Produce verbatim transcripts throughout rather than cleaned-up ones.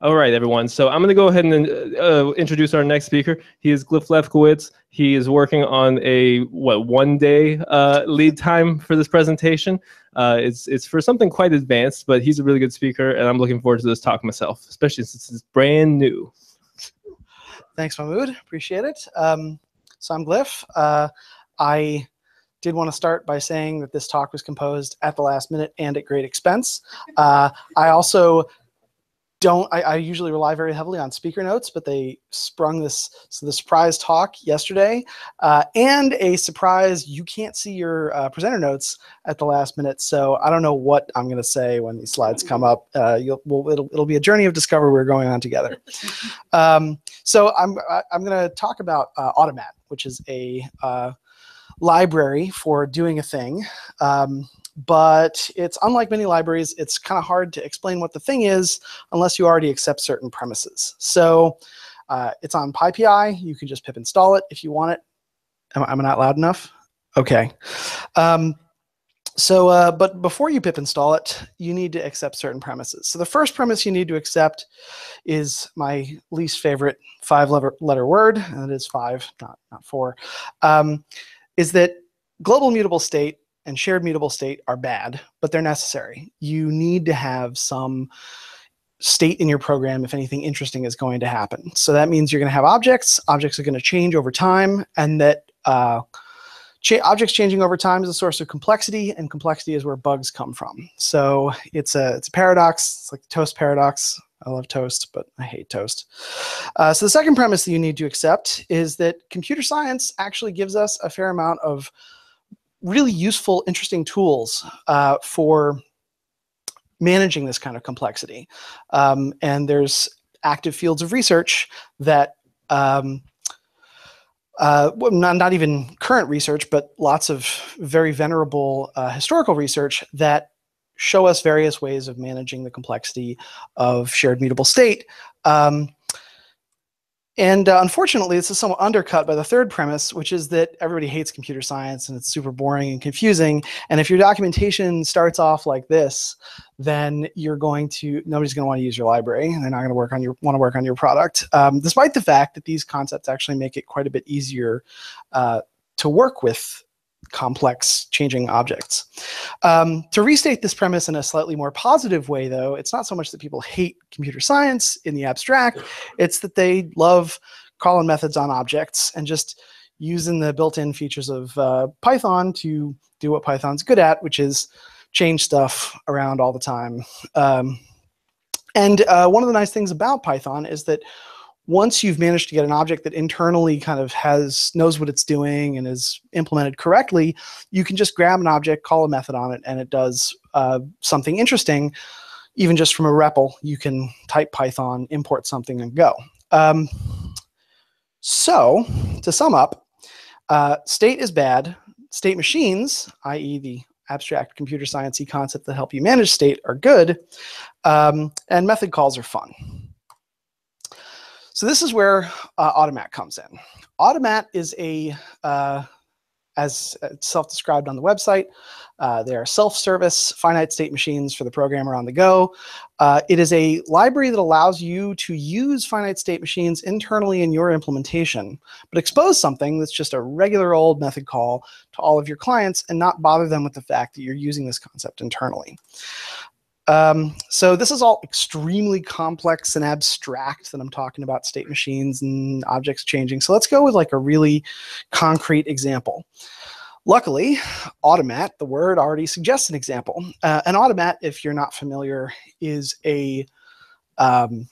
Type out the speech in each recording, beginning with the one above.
All right, everyone. So I'm going to go ahead and uh, introduce our next speaker. He is Glyph Lefkowitz. He is working on a what one day uh, lead time for this presentation. Uh, it's it's for something quite advanced, but he's a really good speaker, and I'm looking forward to this talk myself, especially since it's brand new. Thanks, Mahmoud. Appreciate it. Um, so I'm Glyph. Uh, I did want to start by saying that this talk was composed at the last minute and at great expense. Uh, I also Don't I, I usually rely very heavily on speaker notes, but they sprung this so the surprise talk yesterday, uh, and a surprise you can't see your uh, presenter notes at the last minute. So I don't know what I'm going to say when these slides come up. Uh, you'll, we'll, it'll it'll be a journey of discovery we're going on together. Um, so I'm I'm going to talk about uh, Automat, which is a uh, library for doing a thing. Um, But it's unlike many libraries, it's kind of hard to explain what the thing is unless you already accept certain premises. So uh, it's on PyPI. You can just pip install it if you want it. Am, am I not loud enough? OK. Um, so, uh, but before you pip install it, you need to accept certain premises. So the first premise you need to accept is my least favorite five-letter word, and it is five, not, not four, um, is that global mutable state and shared mutable state are bad, but they're necessary. You need to have some state in your program if anything interesting is going to happen. So that means you're going to have objects. Objects are going to change over time, and that uh, cha objects changing over time is a source of complexity, and complexity is where bugs come from. So it's a, it's a paradox. It's like the toast paradox. I love toast, but I hate toast. Uh, so the second premise that you need to accept is that computer science actually gives us a fair amount of really useful, interesting tools uh, for managing this kind of complexity. Um, and there's active fields of research that, um, uh, well, not, not even current research, but lots of very venerable uh, historical research that show us various ways of managing the complexity of shared mutable state. Um, And uh, unfortunately, this is somewhat undercut by the third premise, which is that everybody hates computer science and it's super boring and confusing. And if your documentation starts off like this, then you're going to nobody's going to want to use your library, and they're not going to work on your want to work on your product, um, despite the fact that these concepts actually make it quite a bit easier uh, to work with complex changing objects. Um, to restate this premise in a slightly more positive way, though, it's not so much that people hate computer science in the abstract, it's that they love calling methods on objects and just using the built-in features of uh, Python to do what Python's good at, which is change stuff around all the time. Um, and uh, one of the nice things about Python is that once you've managed to get an object that internally kind of has knows what it's doing and is implemented correctly, you can just grab an object, call a method on it, and it does uh, something interesting. Even just from a R E P L, you can type Python, import something, and go. Um, so to sum up, uh, state is bad. State machines, that is the abstract computer science-y concept that help you manage state, are good. Um, and method calls are fun. So this is where uh, Automat comes in. Automat is a, uh, as self-described on the website, uh, they are self-service finite state machines for the programmer on the go. Uh, it is a library that allows you to use finite state machines internally in your implementation, but expose something that's just a regular old method call to all of your clients and not bother them with the fact that you're using this concept internally. Um, so this is all extremely complex and abstract that I'm talking about state machines and objects changing. So let's go with like a really concrete example. Luckily, Automat, the word already suggests an example. Uh, an automat, if you're not familiar, is a, um,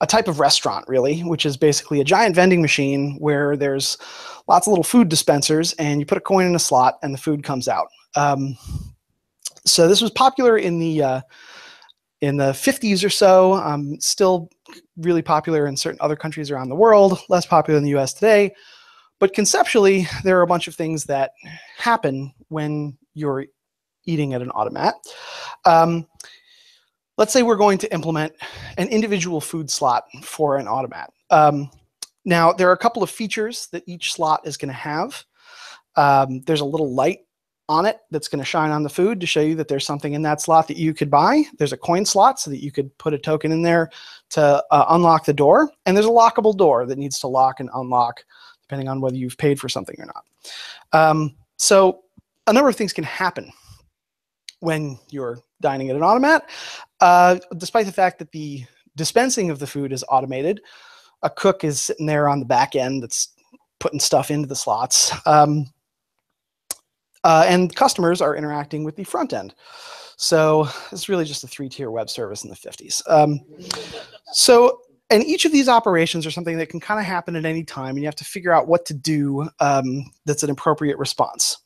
a type of restaurant, really, which is basically a giant vending machine where there's lots of little food dispensers, and you put a coin in a slot and the food comes out. Um, So this was popular in the uh, in the fifties or so. Um, still really popular in certain other countries around the world. Less popular in the U S today. But conceptually, there are a bunch of things that happen when you're eating at an automat. Um, let's say we're going to implement an individual food slot for an automat. Um, now there are a couple of features that each slot is going to have. Um, there's a little light on it that's going to shine on the food to show you that there's something in that slot that you could buy. There's a coin slot so that you could put a token in there to uh, unlock the door. And there's a lockable door that needs to lock and unlock depending on whether you've paid for something or not. Um, so a number of things can happen when you're dining at an Automat. Uh, despite the fact that the dispensing of the food is automated, a cook is sitting there on the back end that's putting stuff into the slots. Um, Uh, and customers are interacting with the front end. So it's really just a three-tier web service in the fifties. Um, so, and each of these operations are something that can kind of happen at any time, and you have to figure out what to do um, that's an appropriate response.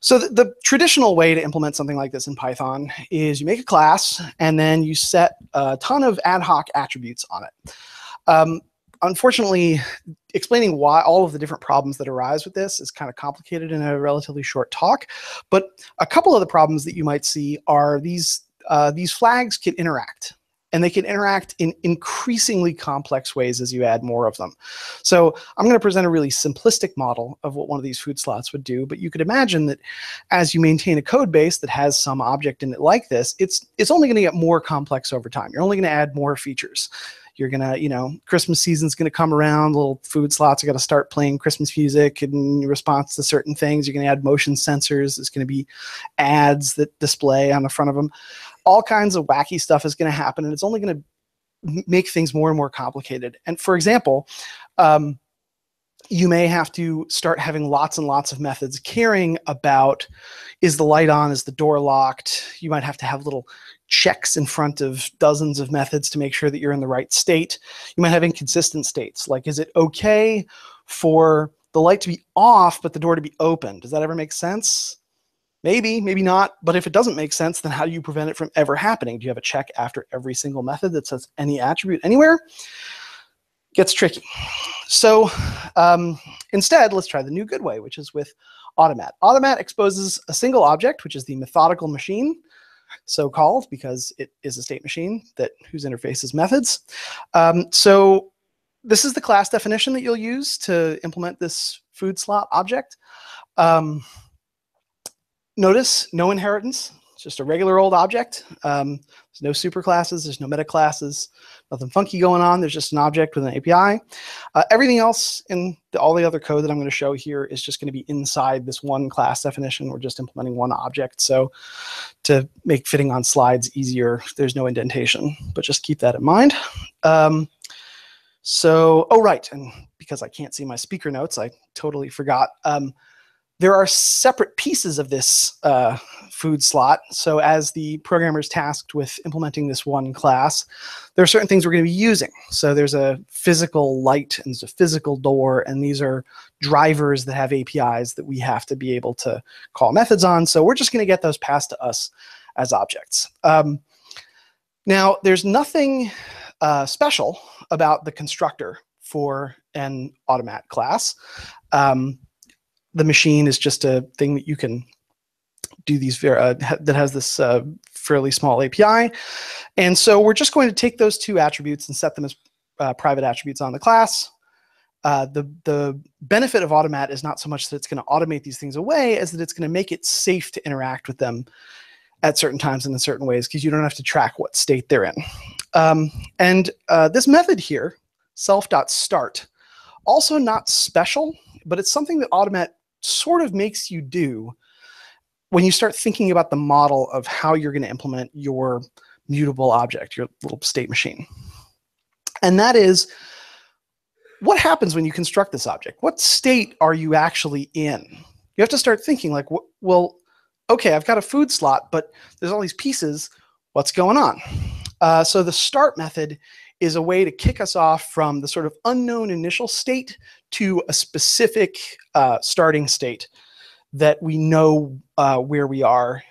So the, the traditional way to implement something like this in Python is you make a class, and then you set a ton of ad hoc attributes on it. Um, Unfortunately, explaining why all of the different problems that arise with this is kind of complicated in a relatively short talk. But a couple of the problems that you might see are these, uh, these flags can interact. And they can interact in increasingly complex ways as you add more of them. So I'm going to present a really simplistic model of what one of these food slots would do. But you could imagine that as you maintain a code base that has some object in it like this, it's, it's only going to get more complex over time. You're only going to add more features. You're going to, you know, Christmas season's going to come around, little food slots are going to start playing Christmas music in response to certain things. You're going to add motion sensors. There's going to be ads that display on the front of them. All kinds of wacky stuff is going to happen, and it's only going to make things more and more complicated. And for example, um, you may have to start having lots and lots of methods caring about, is the light on, is the door locked? You might have to have little checks in front of dozens of methods to make sure that you're in the right state. You might have inconsistent states, like is it okay for the light to be off but the door to be open? Does that ever make sense? Maybe, maybe not, but if it doesn't make sense, then how do you prevent it from ever happening? Do you have a check after every single method that says any attribute anywhere? Gets tricky. So um, instead, let's try the new good way, which is with Automat. Automat exposes a single object, which is the methodical machine, so-called because it is a state machine that whose interface is methods. Um, so this is the class definition that you'll use to implement this food slot object. Um, notice no inheritance. It's just a regular old object. Um, there's no superclasses. There's no metaclasses. Nothing funky going on. There's just an object with an A P I. Uh, everything else in the, all the other code that I'm going to show here is just going to be inside this one class definition. We're just implementing one object. So to make fitting on slides easier, there's no indentation. But just keep that in mind. Um, so, oh, right. And because I can't see my speaker notes, I totally forgot. Um, There are separate pieces of this uh, food slot. So as the programmer is tasked with implementing this one class, there are certain things we're going to be using. So there's a physical light and there's a physical door, and these are drivers that have A P Is that we have to be able to call methods on. So we're just going to get those passed to us as objects. Um, now, there's nothing uh, special about the constructor for an Automat class. Um, The machine is just a thing that you can do these uh, that has this uh, fairly small A P I. And so we're just going to take those two attributes and set them as uh, private attributes on the class. Uh, the, the benefit of Automat is not so much that it's going to automate these things away as that it's going to make it safe to interact with them at certain times and in certain ways because you don't have to track what state they're in. Um, and uh, this method here, self.start, also not special, but it's something that Automat sort of makes you do when you start thinking about the model of how you're going to implement your mutable object, your little state machine. And that is, what happens when you construct this object? What state are you actually in? You have to start thinking like, well, okay, I've got a food slot, but there's all these pieces. What's going on? Uh, so the start method is a way to kick us off from the sort of unknown initial state to a specific uh, starting state that we know uh, where we are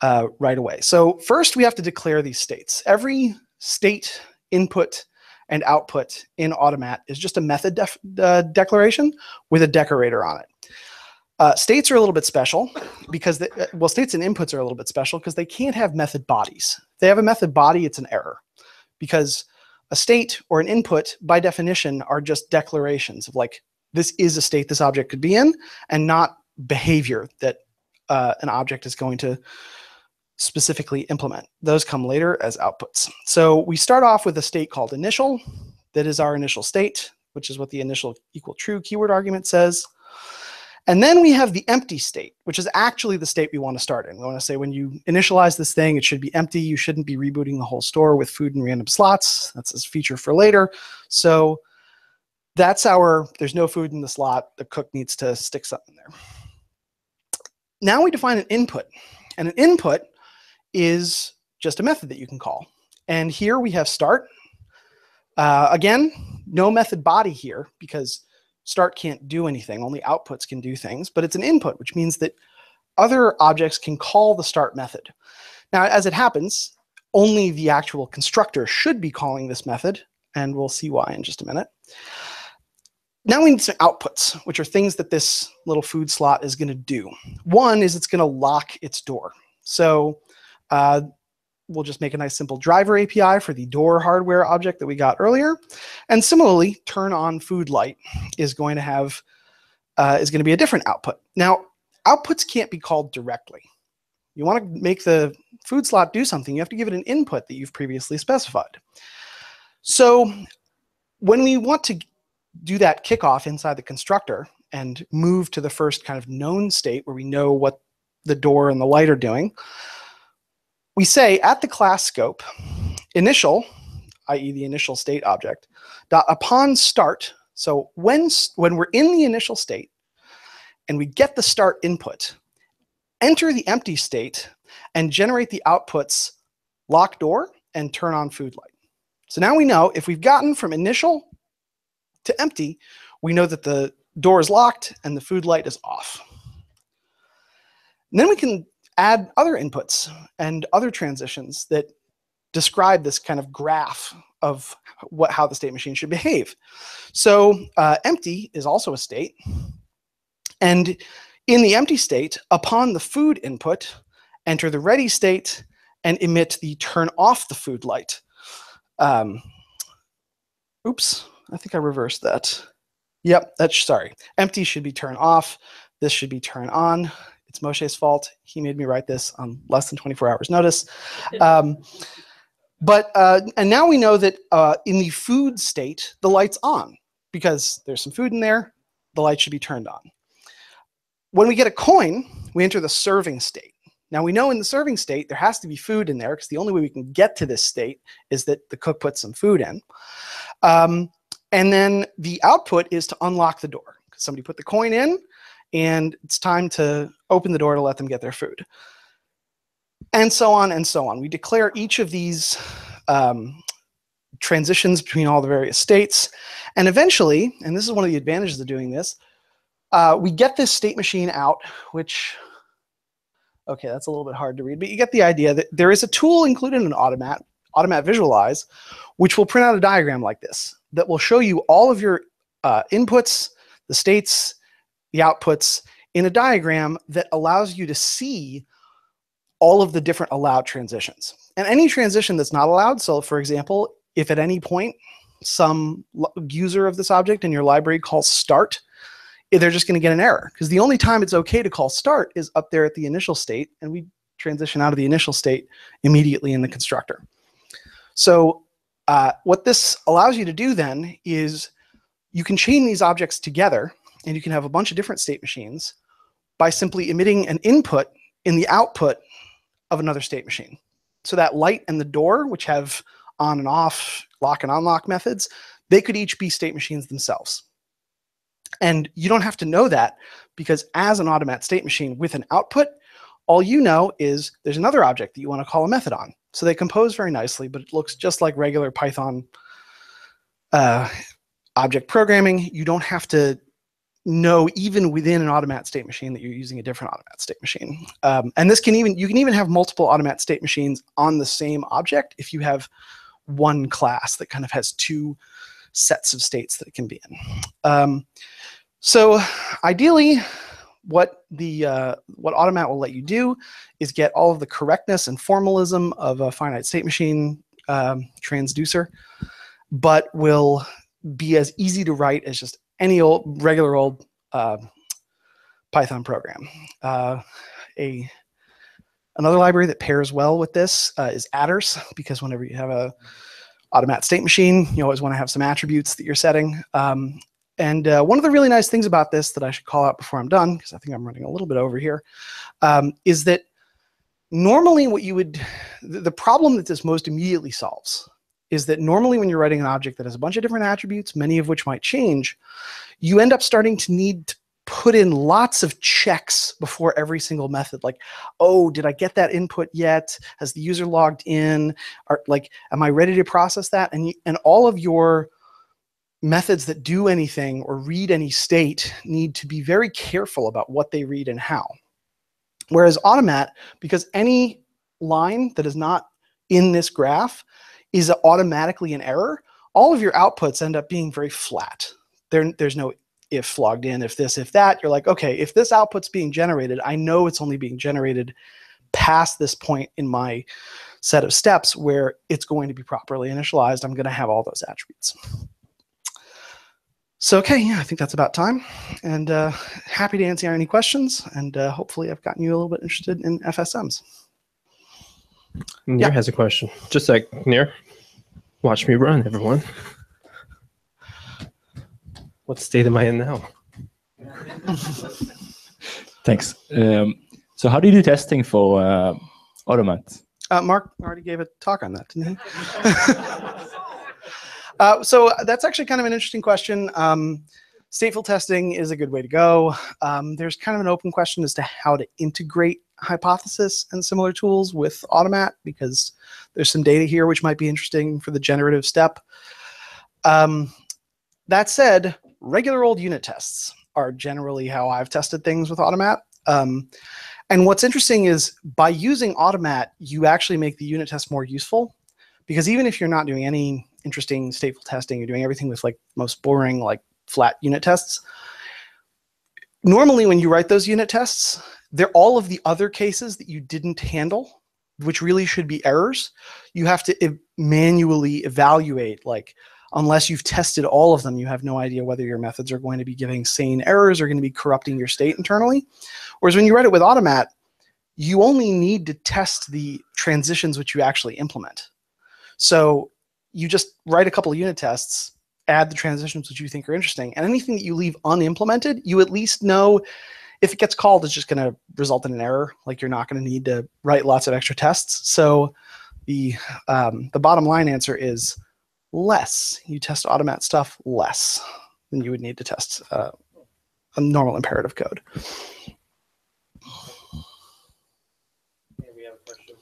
uh, right away. So first, we have to declare these states. Every state input and output in Automat is just a method def uh, declaration with a decorator on it. Uh, states are a little bit special because, they, well, states and inputs are a little bit special because they can't have method bodies. If they have a method body, it's an error. Because a state or an input, by definition, are just declarations of like, this is a state this object could be in, and not behavior that uh, an object is going to specifically implement. Those come later as outputs. So we start off with a state called initial. That is our initial state, which is what the initial equal true keyword argument says. And then we have the empty state, which is actually the state we want to start in. We want to say when you initialize this thing, it should be empty. You shouldn't be rebooting the whole store with food and random slots. That's a feature for later. So that's our, there's no food in the slot. The cook needs to stick something there. Now we define an input. And an input is just a method that you can call. And here we have start. Uh, again, no method body here because start can't do anything. Only outputs can do things, but it's an input, which means that other objects can call the start method. Now, as it happens, only the actual constructor should be calling this method, and we'll see why in just a minute. Now we need some outputs, which are things that this little food slot is going to do. One is it's going to lock its door. So uh, we'll just make a nice simple driver A P I for the door hardware object that we got earlier. And similarly, turn on food light is going to have, uh, is going to be a different output. Now, outputs can't be called directly. You want to make the food slot do something, you have to give it an input that you've previously specified. So when we want to do that kickoff inside the constructor and move to the first kind of known state where we know what the door and the light are doing, we say at the class scope, initial, that is the initial state object, dot upon start. So when, when we're in the initial state and we get the start input, enter the empty state and generate the outputs lock door and turn on food light. So now we know if we've gotten from initial to empty, we know that the door is locked and the food light is off. And then we can add other inputs and other transitions that describe this kind of graph of what, how the state machine should behave. So uh, empty is also a state. And in the empty state, upon the food input, enter the ready state and emit the turn off the food light. Um, oops, I think I reversed that. Yep, that's, sorry. Empty should be turn off. This should be turn on. It's Moshe's fault. He made me write this on less than twenty-four hours notice. Um, but uh, and now we know that uh, in the food state, the light's on because there's some food in there. The light should be turned on. When we get a coin, we enter the serving state. Now we know in the serving state, there has to be food in there because the only way we can get to this state is that the cook puts some food in. Um, and then the output is to unlock the door. Somebody put the coin in, and it's time to open the door to let them get their food. And so on and so on. We declare each of these um, transitions between all the various states. And eventually, and this is one of the advantages of doing this, uh, we get this state machine out, which, okay, that's a little bit hard to read, but you get the idea that there is a tool included in Automat, Automat Visualize, which will print out a diagram like this that will show you all of your uh, inputs, the states, the outputs in a diagram that allows you to see all of the different allowed transitions. And any transition that's not allowed, so for example, if at any point some user of this object in your library calls start, they're just going to get an error. Because the only time it's okay to call start is up there at the initial state, and we transition out of the initial state immediately in the constructor. So uh, what this allows you to do then is you can chain these objects together, and you can have a bunch of different state machines by simply emitting an input in the output of another state machine. So that light and the door, which have on and off, lock and unlock methods, they could each be state machines themselves. And you don't have to know that because as an Automat state machine with an output, all you know is there's another object that you want to call a method on. So they compose very nicely, but it looks just like regular Python uh, object programming. You don't have to know even within an Automat state machine that you're using a different Automat state machine. Um, and this can even, you can even have multiple Automat state machines on the same object if you have one class that kind of has two sets of states that it can be in. Um, so ideally, what the uh, what Automat will let you do is get all of the correctness and formalism of a finite state machine um, transducer, but will be as easy to write as just any old regular old uh, Python program. Uh, a another library that pairs well with this uh, is adders, because whenever you have a Automat state machine, you always want to have some attributes that you're setting. Um, and uh, one of the really nice things about this that I should call out before I'm done, because I think I'm running a little bit over here, um, is that normally what you would, the problem that this most immediately solves is that normally when you're writing an object that has a bunch of different attributes, many of which might change, you end up starting to need to put in lots of checks before every single method. Like, oh, did I get that input yet? Has the user logged in? Are, like, am I ready to process that? And, you, and all of your methods that do anything or read any state need to be very careful about what they read and how. Whereas Automat, because any line that is not in this graph is automatically an error, all of your outputs end up being very flat. There, there's no if logged in, if this, if that. You're like, okay, if this output's being generated, I know it's only being generated past this point in my set of steps where it's going to be properly initialized. I'm going to have all those attributes. So, okay, yeah, I think that's about time. And uh, happy to answer any questions. And uh, hopefully I've gotten you a little bit interested in F S Ms. Nir yeah. has a question. Just like, Nir, watch me run, everyone. What state am I in now? Thanks. Um, so how do you do testing for uh, Automat? Uh, Mark already gave a talk on that, didn't he? uh, so that's actually kind of an interesting question. Um, stateful testing is a good way to go. Um, there's kind of an open question as to how to integrate Hypothesis and similar tools with Automat, because there's some data here which might be interesting for the generative step. Um, that said, regular old unit tests are generally how I've tested things with Automat. Um, and what's interesting is by using Automat, you actually make the unit test more useful, because even if you're not doing any interesting stateful testing, you're doing everything with like most boring, like flat unit tests. Normally when you write those unit tests, they're all of the other cases that you didn't handle, which really should be errors. You have to e- manually evaluate, like, unless you've tested all of them, you have no idea whether your methods are going to be giving sane errors or going to be corrupting your state internally. Whereas when you write it with Automat, you only need to test the transitions which you actually implement. So you just write a couple of unit tests, add the transitions which you think are interesting, and anything that you leave unimplemented, you at least know if it gets called, it's just going to result in an error. Like, you're not going to need to write lots of extra tests. So the um, the bottom line answer is less. You test Automat stuff less than you would need to test uh, a normal imperative code. Hey, we have a question.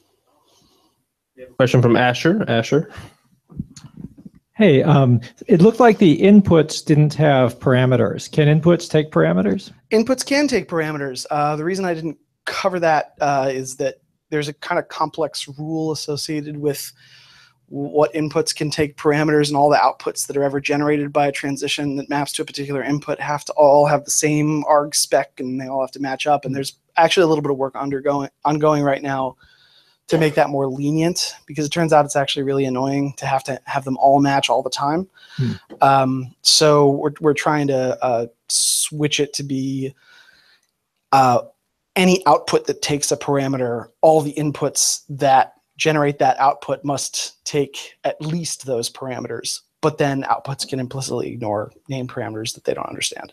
We have a question from Asher. Asher. Hey, um, it looked like the inputs didn't have parameters. Can inputs take parameters? Inputs can take parameters. Uh, the reason I didn't cover that uh, is that there's a kind of complex rule associated with what inputs can take parameters, and all the outputs that are ever generated by a transition that maps to a particular input have to all have the same arg spec, and they all have to match up. And there's actually a little bit of work undergoing ongoing right now to make that more lenient, because it turns out it's actually really annoying to have to have them all match all the time. Hmm. Um, so we're, we're trying to uh, switch it to be uh, any output that takes a parameter, all the inputs that generate that output must take at least those parameters, but then outputs can implicitly ignore name parameters that they don't understand.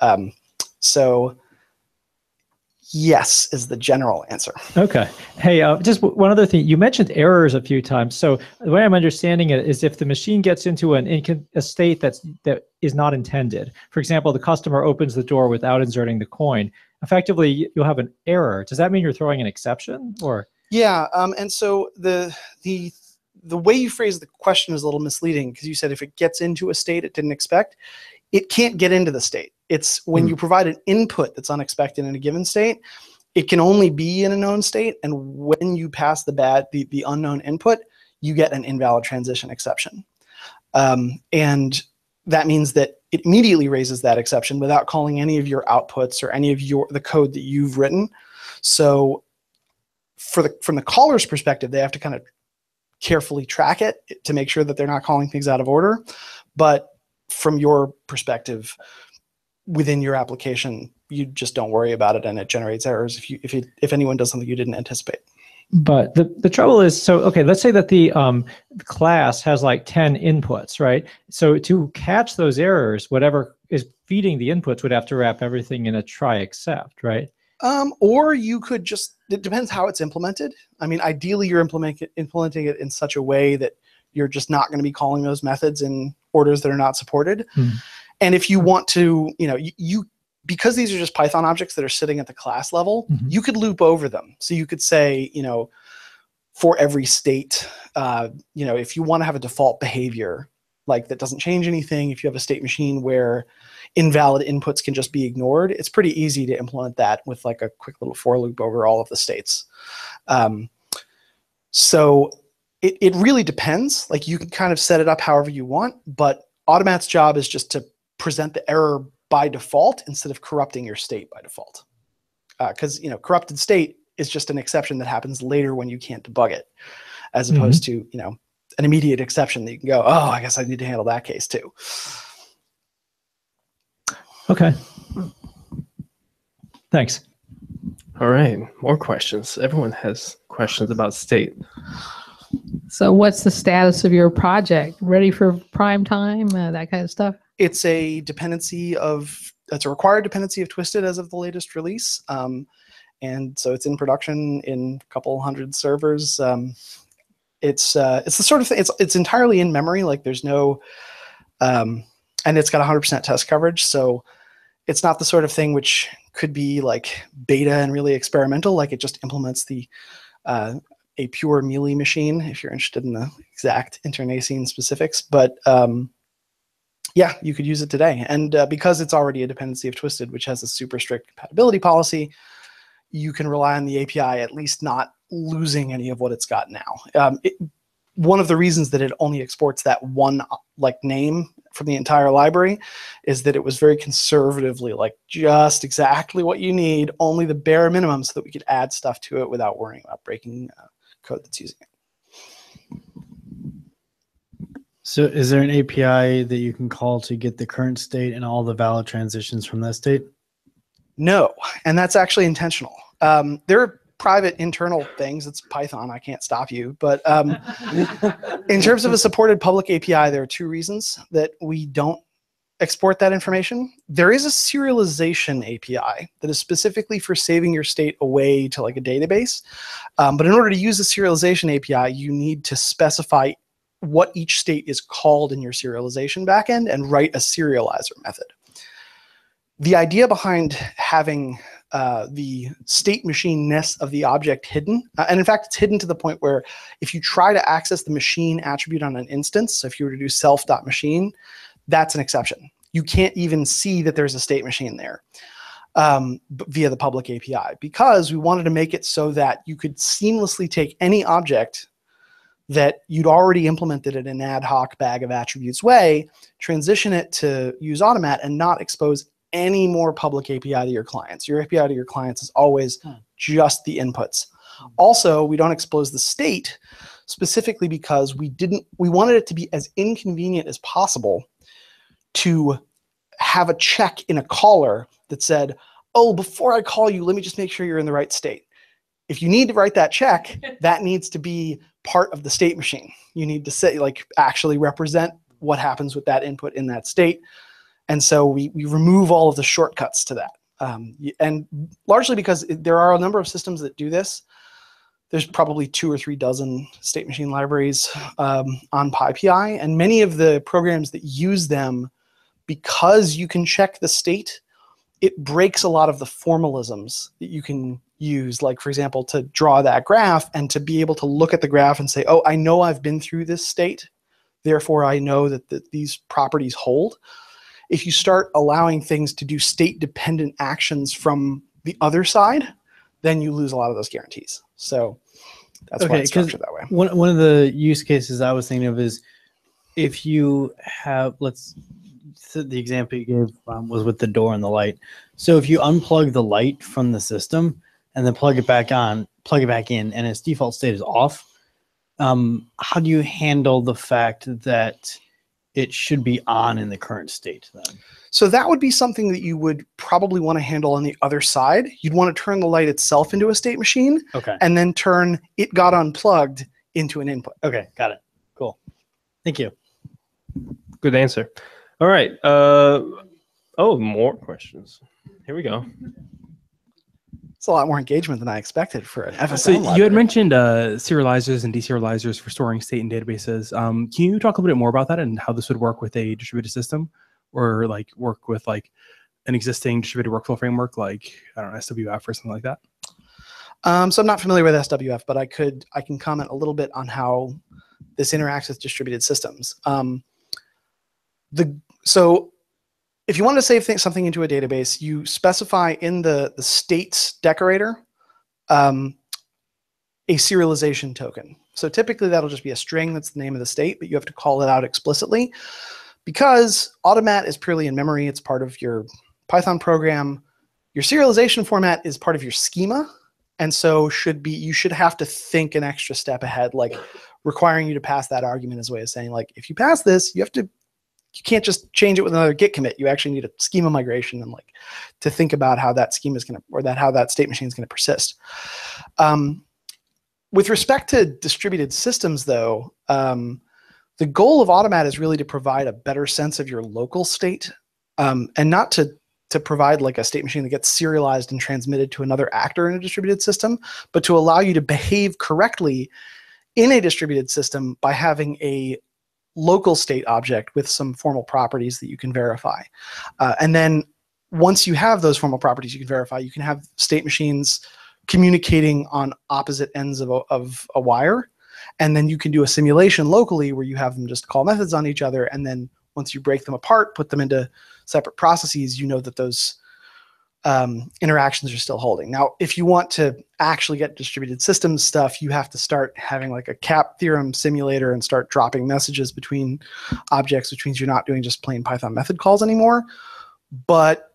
Um, so yes is the general answer. Okay. Hey, uh, just one other thing. You mentioned errors a few times. So the way I'm understanding it is if the machine gets into an inc a state that's, that is not intended, for example, the customer opens the door without inserting the coin, effectively you'll have an error. Does that mean you're throwing an exception? Or? Yeah. Um, and so the, the, the way you phrase the question is a little misleading, because you said if it gets into a state it didn't expect. It can't get into the state. It's when mm. you provide an input that's unexpected in a given state, it can only be in a known state. And when you pass the bad, the, the unknown input, you get an invalid transition exception. Um, and that means that it immediately raises that exception without calling any of your outputs or any of your the code that you've written. So for the, from the caller's perspective, they have to kind of carefully track it to make sure that they're not calling things out of order. But from your perspective, within your application, you just don't worry about it, and it generates errors if you if you, if anyone does something you didn't anticipate. But the, the trouble is, so, okay, let's say that the um, class has like ten inputs, right? So to catch those errors, whatever is feeding the inputs would have to wrap everything in a try except, right? Um, or you could just, it depends how it's implemented. I mean, ideally you're implement, implementing it in such a way that you're just not going to be calling those methods in orders that are not supported. Hmm. And if you want to, you know, you, you because these are just Python objects that are sitting at the class level, mm-hmm. you could loop over them. So you could say, you know, for every state, uh, you know, if you want to have a default behavior, like that doesn't change anything, if you have a state machine where invalid inputs can just be ignored, it's pretty easy to implement that with like a quick little for loop over all of the states. Um, so it, it really depends. Like you can kind of set it up however you want, but Automat's job is just to present the error by default instead of corrupting your state by default. Because uh, you know, corrupted state is just an exception that happens later when you can't debug it, as mm-hmm. opposed to, you know, an immediate exception that you can go, oh, I guess I need to handle that case too. Okay. Thanks. All right, more questions. Everyone has questions about state. So what's the status of your project? Ready for prime time, uh, that kind of stuff? It's a dependency of, it's a required dependency of Twisted as of the latest release. Um, and so it's in production in a couple hundred servers. Um, it's uh, it's the sort of thing, it's, it's entirely in memory, like there's no, um, and it's got one hundred percent test coverage. So it's not the sort of thing which could be like beta and really experimental, like it just implements the, uh, a pure Mealy machine, if you're interested in the exact internecine specifics. But um, yeah, you could use it today. And uh, because it's already a dependency of Twisted, which has a super strict compatibility policy, you can rely on the A P I at least not losing any of what it's got now. Um, it, one of the reasons that it only exports that one like name from the entire library is that it was very conservatively, like just exactly what you need, only the bare minimum, so that we could add stuff to it without worrying about breaking uh, code that's using it. So is there an A P I that you can call to get the current state and all the valid transitions from that state? No, and that's actually intentional. Um, there are private internal things. It's Python, I can't stop you. But um, in terms of a supported public A P I, there are two reasons that we don't export that information. There is a serialization A P I that is specifically for saving your state away to like a database. Um, but in order to use the serialization A P I, you need to specify what each state is called in your serialization backend and write a serializer method. The idea behind having uh, the state machine-ness of the object hidden, uh, and in fact it's hidden to the point where if you try to access the machine attribute on an instance, so if you were to do self.machine, that's an exception. You can't even see that there's a state machine there um, via the public A P I, because we wanted to make it so that you could seamlessly take any object that you'd already implemented in an ad hoc bag of attributes way, transition it to use Automat and not expose any more public A P I to your clients. Your A P I to your clients is always huh. just the inputs. Also, we don't expose the state specifically because we didn't, we wanted it to be as inconvenient as possible to have a check in a caller that said, oh, before I call you, let me just make sure you're in the right state. If you need to write that check, that needs to be part of the state machine. You need to say, like, actually represent what happens with that input in that state. And so we, we remove all of the shortcuts to that. Um, and largely because there are a number of systems that do this. There's probably two or three dozen state machine libraries um, on PyPI, and many of the programs that use them, because you can check the state, it breaks a lot of the formalisms that you can use, like for example, to draw that graph and to be able to look at the graph and say, oh, I know I've been through this state, therefore I know that th these properties hold. If you start allowing things to do state-dependent actions from the other side, then you lose a lot of those guarantees. So that's okay, why it's structured that way. One, one of the use cases I was thinking of is if you have, let's, the example you gave um, was with the door and the light. So if you unplug the light from the system and then plug it back on, plug it back in, and its default state is off, um, how do you handle the fact that it should be on in the current state then. So that would be something that you would probably want to handle on the other side. You'd want to turn the light itself into a state machine, okay, and then turn it got unplugged into an input. Okay, got it. Cool. Thank you. Good answer. All right. Uh, oh, more questions. Here we go. It's a lot more engagement than I expected for an F S M. So you had mentioned uh, serializers and deserializers for storing state in databases. Um, can you talk a little bit more about that and how this would work with a distributed system, or like work with like an existing distributed workflow framework, like I don't know, S W F or something like that? Um, so I'm not familiar with S W F, but I could I can comment a little bit on how this interacts with distributed systems. Um, the so. If you want to save things, something into a database, you specify in the, the states decorator um, a serialization token. So typically that'll just be a string that's the name of the state, but you have to call it out explicitly. Because Automat is purely in memory, it's part of your Python program. Your serialization format is part of your schema, and so should be you should have to think an extra step ahead, like requiring you to pass that argument as a way of saying, like, if you pass this, you have to you can't just change it with another Git commit. You actually need a schema migration and like to think about how that schema is going to, or that how that state machine is going to persist. Um, with respect to distributed systems, though, um, the goal of Automat is really to provide a better sense of your local state, um, and not to to provide like a state machine that gets serialized and transmitted to another actor in a distributed system, but to allow you to behave correctly in a distributed system by having a local state object with some formal properties that you can verify. Uh, and then once you have those formal properties you can verify, you can have state machines communicating on opposite ends of a, of a wire. And then you can do a simulation locally where you have them just call methods on each other. And then once you break them apart, put them into separate processes, you know that those um, interactions are still holding. Now, if you want to actually get distributed systems stuff, you have to start having like a cap theorem simulator and start dropping messages between objects, which means you're not doing just plain Python method calls anymore. But,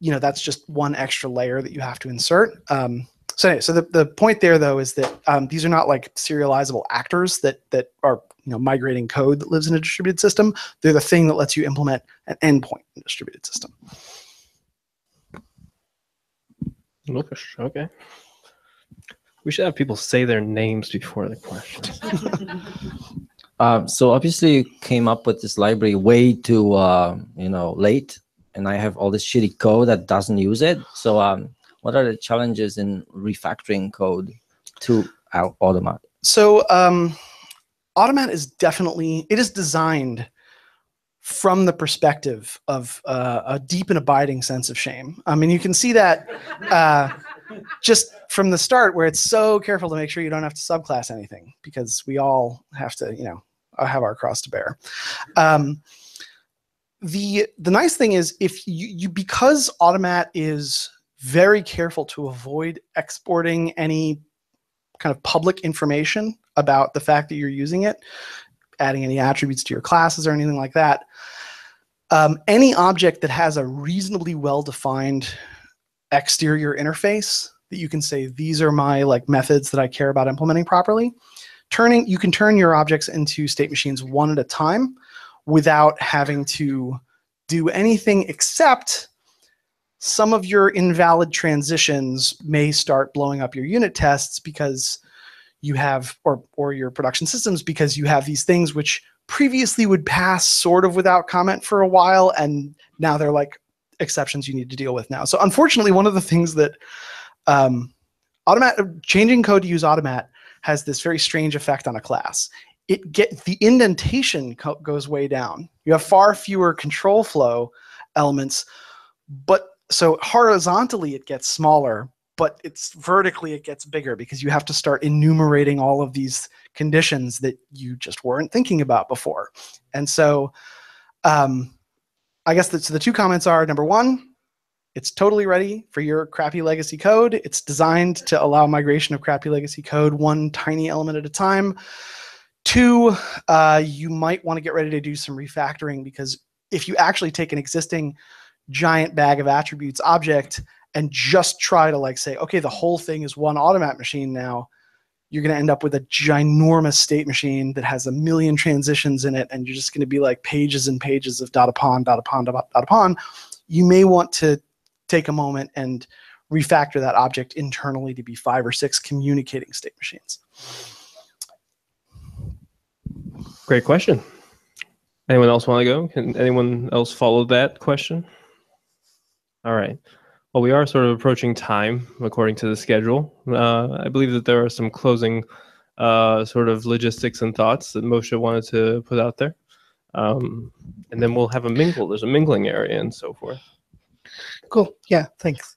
you know, that's just one extra layer that you have to insert. Um, so anyway, so the, the point there, though, is that um, these are not like serializable actors that, that are, you know, migrating code that lives in a distributed system. They're the thing that lets you implement an endpoint in a distributed system. Okay. We should have people say their names before the questions. um, so obviously you came up with this library way too, uh, you know, late, and I have all this shitty code that doesn't use it. So um, what are the challenges in refactoring code to Automat? So um, Automat is definitely, it is designed from the perspective of uh, a deep and abiding sense of shame. I mean, you can see that uh, just from the start, where it's so careful to make sure you don't have to subclass anything, because we all have to, you know, have our cross to bear. Um, the the nice thing is, if you, you because Automat is very careful to avoid exporting any kind of public information about the fact that you're using it, adding any attributes to your classes or anything like that. Um, any object that has a reasonably well-defined exterior interface that you can say, these are my like methods that I care about implementing properly, turning you can turn your objects into state machines one at a time without having to do anything except some of your invalid transitions may start blowing up your unit tests because you have, or, or your production systems, because you have these things which previously would pass sort of without comment for a while, and now they're like exceptions you need to deal with now. So unfortunately, one of the things that um, Automat, changing code to use Automat has this very strange effect on a class. It get the indentation co goes way down. You have far fewer control flow elements, but so horizontally it gets smaller, but it's vertically it gets bigger because you have to start enumerating all of these conditions that you just weren't thinking about before. And so um, I guess that, so the two comments are, number one, it's totally ready for your crappy legacy code. It's designed to allow migration of crappy legacy code one tiny element at a time. Two, uh, you might want to get ready to do some refactoring, because if you actually take an existing giant bag of attributes object and just try to like say, okay, the whole thing is one Automat machine now, you're going to end up with a ginormous state machine that has a million transitions in it, and you're just going to be like pages and pages of dot upon, dot upon, dot upon. You may want to take a moment and refactor that object internally to be five or six communicating state machines. Great question. Anyone else want to go? Can anyone else follow that question? All right. Well, we are sort of approaching time according to the schedule. Uh, I believe that there are some closing uh, sort of logistics and thoughts that Moshe wanted to put out there. Um, and then we'll have a mingle. There's a mingling area and so forth. Cool. Yeah, thanks.